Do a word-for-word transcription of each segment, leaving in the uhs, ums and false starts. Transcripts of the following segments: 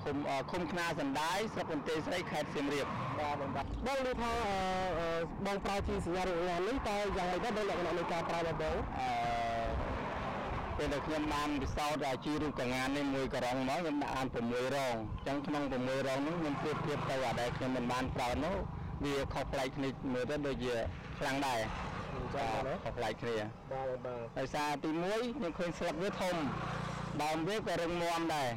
không không na dần đái sọc bình tê sấy khai sinh nghiệp và bông đi theo bông pha chi sử dụng là lấy tay dài các đơn vị nội ca pha và bố về được nhân ban sau là chi được cả ngàn nên người cả rồng nói nhân ban của mười rồng trong trong của mười rồng nó nhân tiếp tiếp tay ở đây nhân mình ban pha nó vì học lại thì người ta được gì làng đài học lại thì tại sao tim muối nhưng khơi sập với thông đào biết cả rừng muôn này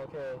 ok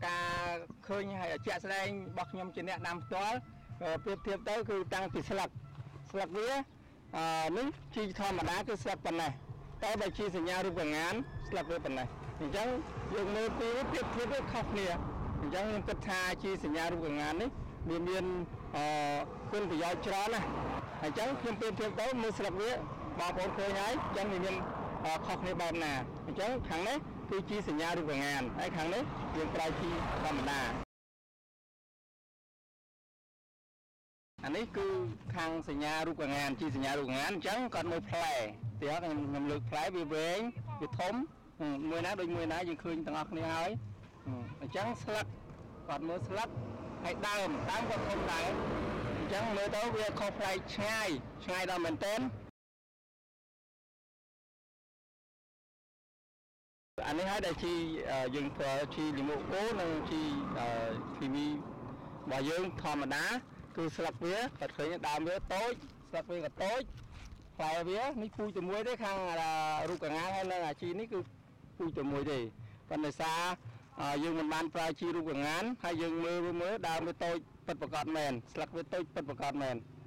ca khơi hay chạy xe anh bọc nhom trên đạn nam toa tiếp tiếp tới cứ tăng tỷ sập sập vía nước chi thon mà đá cứ sập phần này tay bài chi sẻ nhau được bằng ngán sập về phần này thì chẳng dùng mưa cứ tiếp tiếp với khóc nè thì chẳng cất tha chi sẻ nhau được bằng ngán đấy miền miền quân phải do cho này thì chẳng thêm tiếp tiếp tới mưa sập vía bà con khơi ấy chẳng miền miền khóc này bẹp nè thì chẳng thằng đấy tôi chia sẻ nhau được vài ngàn, ai kháng đấy, riêng trai chi làm đà. Anh ấy cứ kháng sẻ nhau được vài ngàn, chia sẻ nhau được ngàn, chẳng còn một play, thì họ làm lực play về về, về thấm, mười ná đôi mười ná dừng khơi tầng học này ấy, chẳng slap, còn mới slap, hay đau, tám còn không đau, chẳng mới tới việc không play ngay, ngay đó mình tên. Anh ấy hãy đại chi dừng thờ chi lì mộ cố nâng chi thì mi bỏ dương thò mà đá cứ sập vía thật thấy đào vía tối sập vía thật tối phải vía ní cùi từ muối đấy khang là ru cả ngang hay là chi ní cứ cùi từ muối gì còn là xa dương mình ban pha chi ru cả ngán hay dương mưa mưa đào vía tối bật bạc mền sập vía tối bật bạc mền